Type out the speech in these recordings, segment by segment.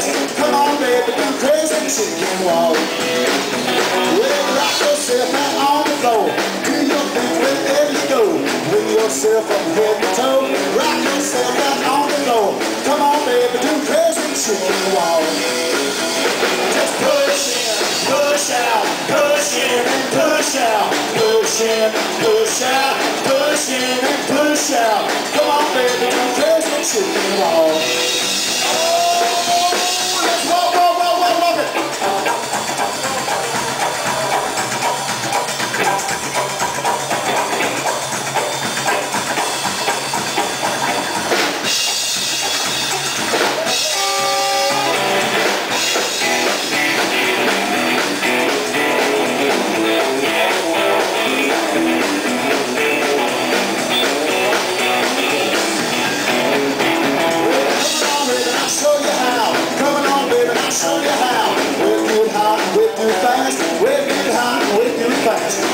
crazy. Come on, baby, do crazy chicken walk. Well, rock yourself out on the floor. Do your thing wherever you go. Bring yourself from head to toe. Rock yourself out on the floor. Come on, baby, do crazy chicken walk. Just push in and push out. Come on, baby, do crazy chicken walk.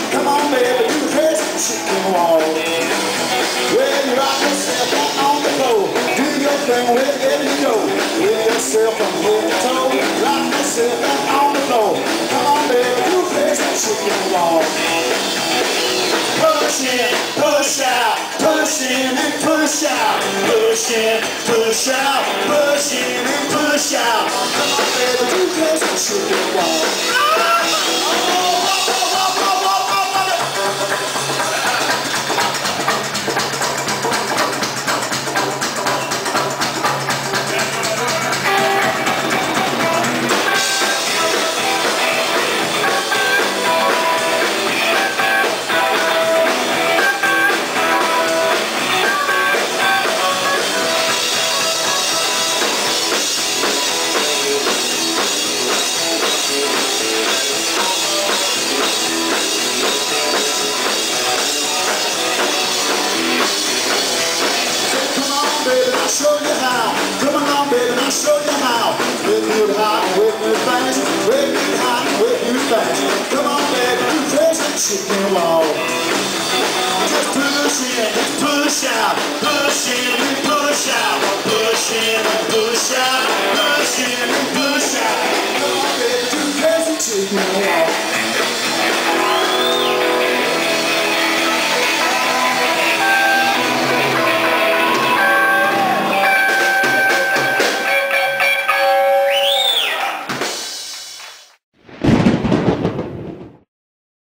Come on, baby, do the crazy chicken walk. Well, you rock yourself out on the floor. Do your thing wherever you go. With yourself from head to toe. Rock yourself out on the floor. Come on, baby, do the crazy chicken walk. Push in and push out. Come on, baby, do the crazy chicken walk. With you fast. Come on, baby, do crazy chicken walk. Just push in, push out, push in, push out, push in.